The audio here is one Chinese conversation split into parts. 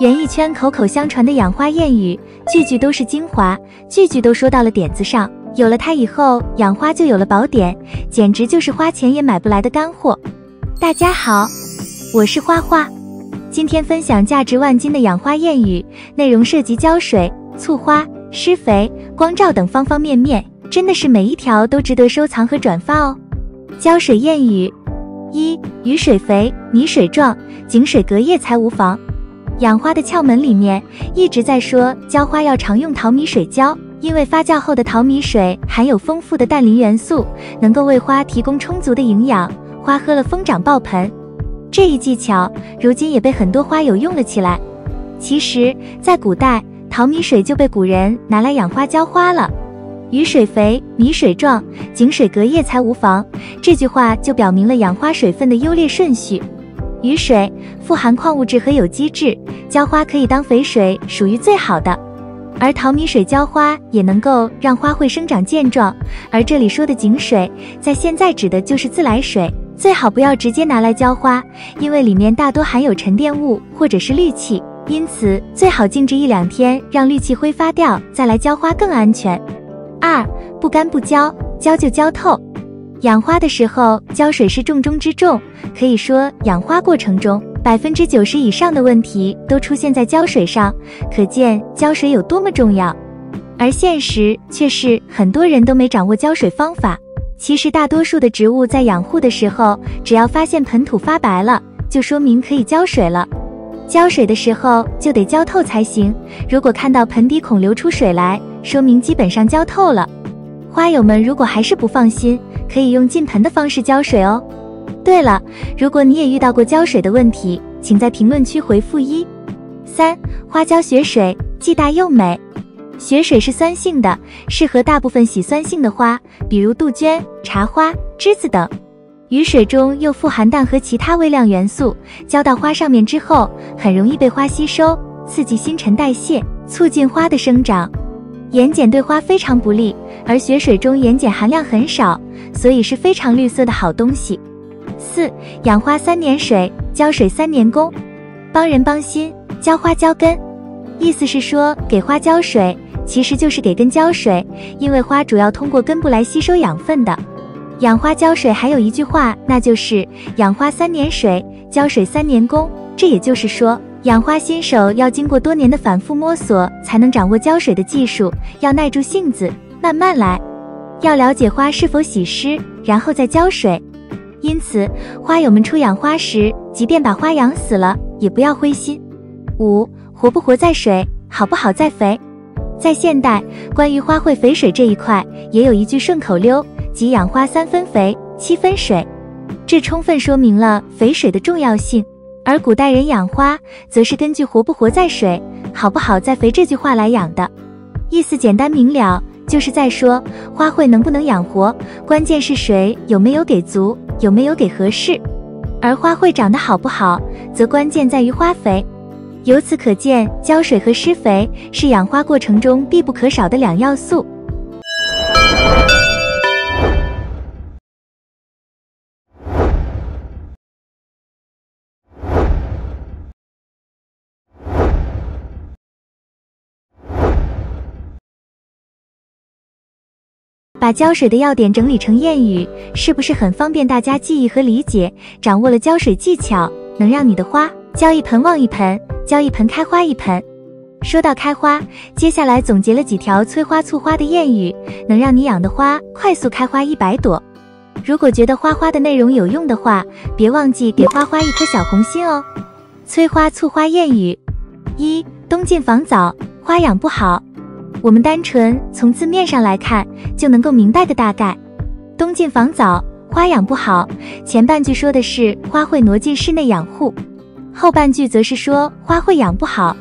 演艺圈口口相传的养花谚语，句句都是精华，句句都说到了点子上。有了它以后，养花就有了宝典，简直就是花钱也买不来的干货。大家好，我是花花，今天分享价值万金的养花谚语，内容涉及浇水、促花、施肥、光照等方方面面，真的是每一条都值得收藏和转发哦。浇水谚语：一、雨水肥，泥水壮，井水隔夜才无妨。养花的窍门里面一直在说，浇花要常用淘米水浇，因为发酵后的淘米水含有丰富的氮磷元素，能够为花提供充足的营养，花喝了疯长爆盆。这一技巧如今也被很多花友用了起来。其实，在古代，淘米水就被古人拿来养花浇花了。雨水肥，泥水壮，井水隔夜才无妨，这句话就表明了养花水分的优劣顺序。雨水富含矿物质和有机质，浇花可以当肥水，属于最好的。而淘米水浇花也能够让花卉生长健壮。而这里说的井水，在现在指的就是自来水，最好不要直接拿来浇花，因为里面大多含有沉淀物或者是氯气，因此最好静置1-2天，让氯气挥发掉，再来浇花更安全。二、不干不浇，浇就浇透。养花的时候，浇水是重中之重，可以说养花过程中 90% 以上的问题都出现在浇水上，可见浇水有多么重要。而现实却是很多人都没掌握浇水方法。其实大多数的植物在养护的时候，只要发现盆土发白了，就说明可以浇水了。浇水的时候就得浇透才行，如果看到盆底孔流出水来，说明基本上浇透了。花友们如果还是不放心，可以用浸盆的方式浇水哦。对了，如果你也遇到过浇水的问题，请在评论区回复1。3、花椒雪水，既大又美。雪水是酸性的，适合大部分喜酸性的花，比如杜鹃、茶花、栀子等。雨水中又富含氮和其他微量元素，浇到花上面之后，很容易被花吸收，刺激新陈代谢，促进花的生长。盐碱对花非常不利，而雪水中盐碱含量很少，所以是非常绿色的好东西。4、养花3年水，浇水3年功。帮人帮心，浇花浇根。意思是说，给花浇水，其实就是给根浇水，因为花主要通过根部来吸收养分的。养花浇水还有一句话，那就是养花3年水，浇水3年功。这也就是说，养花新手要经过多年的反复摸索，才能掌握浇水的技术，要耐住性子，慢慢来。要了解花是否喜湿，然后再浇水。因此，花友们初养花时，即便把花养死了，也不要灰心。5、活不活在水，好不好在肥。在现代，关于花卉肥水这一块，也有一句顺口溜，即养花3分肥7分水，这充分说明了肥水的重要性。而古代人养花，则是根据活不活在水，好不好在肥这句话来养的。意思简单明了，就是在说花卉能不能养活，关键是水有没有给足，有没有给合适。而花卉长得好不好，则关键在于花肥。由此可见，浇水和施肥是养花过程中必不可少的两要素。把浇水的要点整理成谚语，是不是很方便大家记忆和理解？掌握了浇水技巧，能让你的花浇一盆旺一盆，浇一盆开花一盆。说到开花，接下来总结了几条催花促花的谚语，能让你养的花快速开花100朵。如果觉得花花的内容有用的话，别忘记给花花一颗小红心哦。催花促花谚语：1、冬进房早，花养不好。我们单纯从字面上来看，就能够明白个大概。冬进房早，花养不好，前半句说的是花卉挪进室内养护，后半句则是说花卉养不好。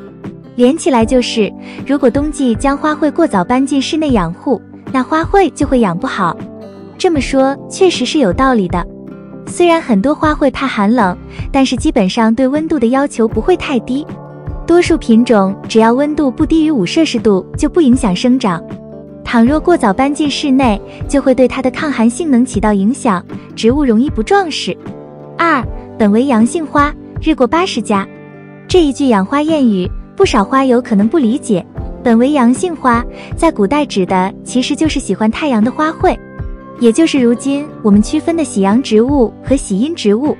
连起来就是，如果冬季将花卉过早搬进室内养护，那花卉就会养不好。这么说确实是有道理的。虽然很多花卉怕寒冷，但是基本上对温度的要求不会太低。多数品种只要温度不低于5摄氏度，就不影响生长。倘若过早搬进室内，就会对它的抗寒性能起到影响，植物容易不壮实。2、本为阳性花，日过80加。这一句养花谚语，不少花友可能不理解。本为阳性花，在古代指的其实就是喜欢太阳的花卉，也就是如今我们区分的喜阳植物和喜阴植物。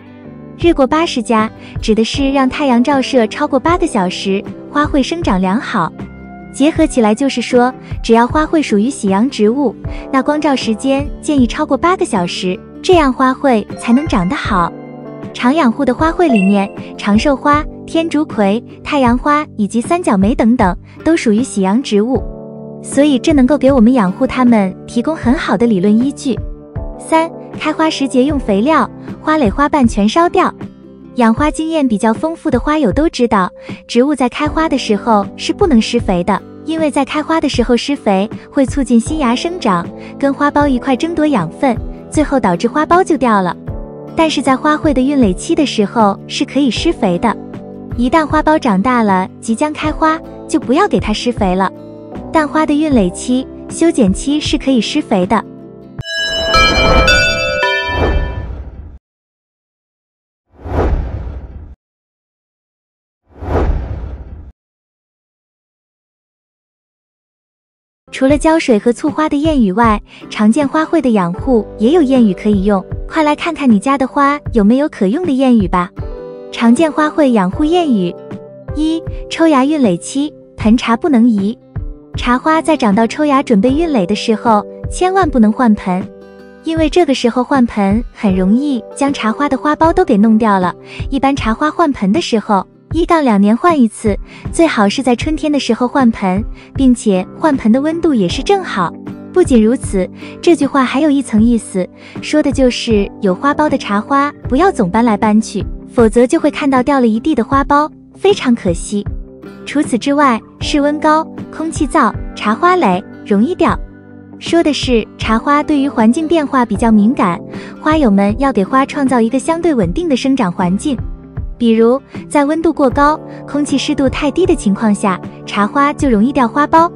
日过80+，指的是让太阳照射超过8个小时，花卉生长良好。结合起来就是说，只要花卉属于喜阳植物，那光照时间建议超过8个小时，这样花卉才能长得好。常养护的花卉里面，长寿花、天竺葵、太阳花以及三角梅等等，都属于喜阳植物，所以这能够给我们养护它们提供很好的理论依据。3、开花时节用肥料，花蕾花瓣全烧掉。养花经验比较丰富的花友都知道，植物在开花的时候是不能施肥的，因为在开花的时候施肥会促进新芽生长，跟花苞一块争夺养分，最后导致花苞就掉了。但是在花卉的孕蕾期的时候是可以施肥的，一旦花苞长大了，即将开花，就不要给它施肥了。但花的孕蕾期、修剪期是可以施肥的。除了浇水和促花的谚语外，常见花卉的养护也有谚语可以用，快来看看你家的花有没有可用的谚语吧。常见花卉养护谚语：1、抽芽孕蕾期，盆茶不能移。茶花在长到抽芽准备孕蕾的时候，千万不能换盆，因为这个时候换盆很容易将茶花的花苞都给弄掉了。一般茶花换盆的时候，1到2年换一次，最好是在春天的时候换盆，并且换盆的温度也是正好。不仅如此，这句话还有一层意思，说的就是有花苞的茶花不要总搬来搬去，否则就会看到掉了一地的花苞，非常可惜。除此之外，室温高、空气燥，茶花蕾容易掉，说的是茶花对于环境变化比较敏感，花友们要给花创造一个相对稳定的生长环境。比如在温度过高、空气湿度太低的情况下，茶花就容易掉花苞。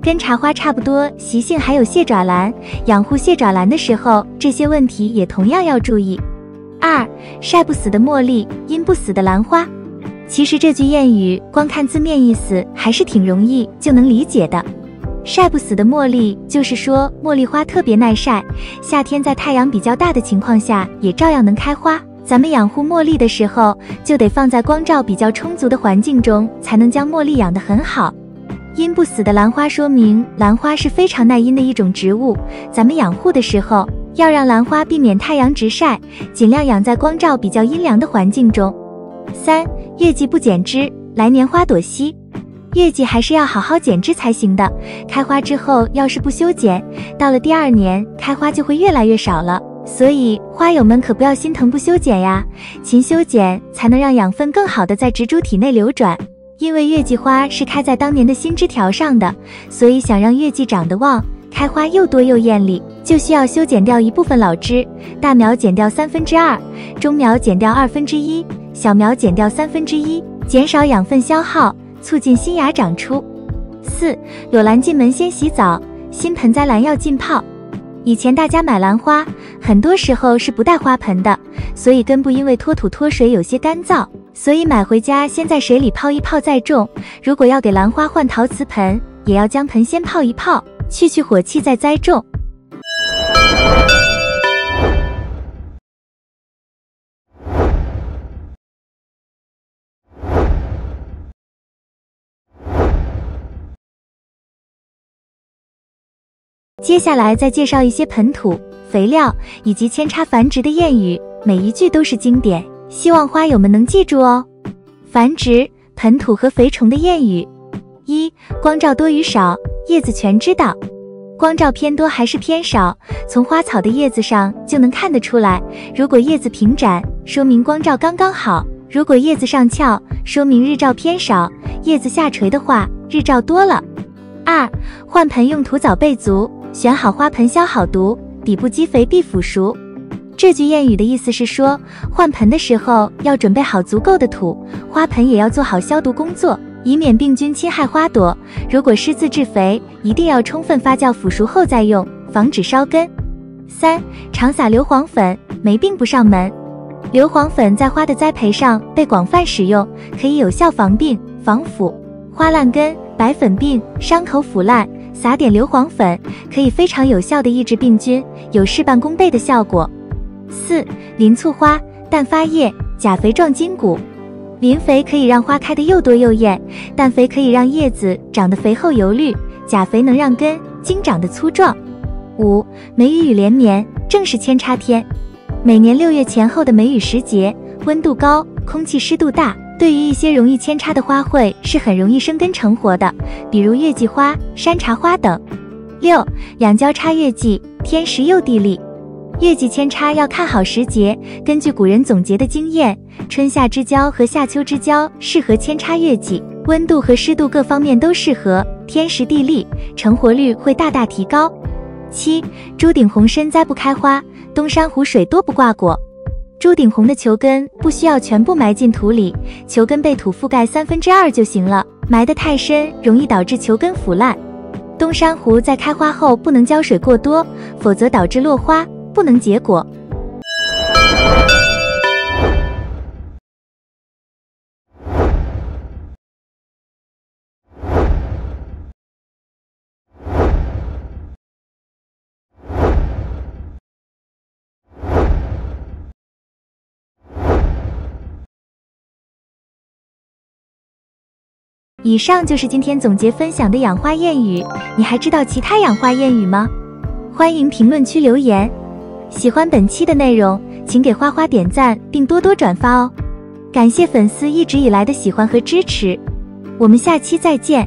跟茶花差不多习性还有蟹爪兰，养护蟹爪兰的时候，这些问题也同样要注意。2、晒不死的茉莉，阴不死的兰花。其实这句谚语光看字面意思还是挺容易就能理解的。晒不死的茉莉就是说茉莉花特别耐晒，夏天在太阳比较大的情况下也照样能开花。咱们养护茉莉的时候，就得放在光照比较充足的环境中，才能将茉莉养得很好。阴不死的兰花说明兰花是非常耐阴的一种植物，咱们养护的时候要让兰花避免太阳直晒，尽量养在光照比较阴凉的环境中。3、月季不剪枝，来年花朵稀。月季还是要好好剪枝才行的，开花之后要是不修剪，到了第2年开花就会越来越少了。所以花友们可不要心疼不修剪呀，勤修剪才能让养分更好的在植株体内流转。因为月季花是开在当年的新枝条上的，所以想让月季长得旺、开花又多又艳丽，就需要修剪掉一部分老枝，大苗剪掉2/3，中苗剪掉1/2，小苗剪掉1/3，减少养分消耗，促进新芽长出。4、裸兰进门先洗澡，新盆栽兰要浸泡。以前大家买兰花，很多时候是不带花盆的，所以根部因为脱土脱水有些干燥，所以买回家先在水里泡一泡再种。如果要给兰花换陶瓷盆，也要将盆先泡一泡，去去火气再栽种。接下来再介绍一些盆土、肥料以及扦插繁殖的谚语，每一句都是经典，希望花友们能记住哦。繁殖、盆土和肥虫的谚语：1、光照多与少，叶子全知道。光照偏多还是偏少，从花草的叶子上就能看得出来。如果叶子平展，说明光照刚刚好；如果叶子上翘，说明日照偏少；叶子下垂的话，日照多了。2、换盆用土早备足，选好花盆消好毒，底部积肥必腐熟。这句谚语的意思是说，换盆的时候要准备好足够的土，花盆也要做好消毒工作，以免病菌侵害花朵。如果施自制肥，一定要充分发酵腐熟后再用，防止烧根。3、常撒硫磺粉，没病不上门。硫磺粉在花的栽培上被广泛使用，可以有效防病、防腐。花烂根、白粉病、伤口腐烂，撒点硫磺粉可以非常有效地抑制病菌，有事半功倍的效果。4. 林簇花、淡发叶、钾肥壮筋骨。磷肥可以让花开得又多又艳，氮肥可以让叶子长得肥厚油绿，钾肥能让根茎长得粗壮。5. 梅雨雨连绵，正是扦插天。每年6月前后的梅雨时节，温度高，空气湿度大，对于一些容易扦插的花卉是很容易生根成活的，比如月季花、山茶花等。6. 两交叉月季，天时又地利。月季扦插要看好时节，根据古人总结的经验，春夏之交和夏秋之交适合扦插月季，温度和湿度各方面都适合，天时地利，成活率会大大提高。7. 朱顶红深栽不开花，东山湖水多不挂果。朱顶红的球根不需要全部埋进土里，球根被土覆盖2/3就行了，埋得太深容易导致球根腐烂。东山湖在开花后不能浇水过多，否则导致落花不能结果。以上就是今天总结分享的养花谚语，你还知道其他养花谚语吗？欢迎评论区留言。喜欢本期的内容，请给花花点赞并多多转发哦！感谢粉丝一直以来的喜欢和支持，我们下期再见。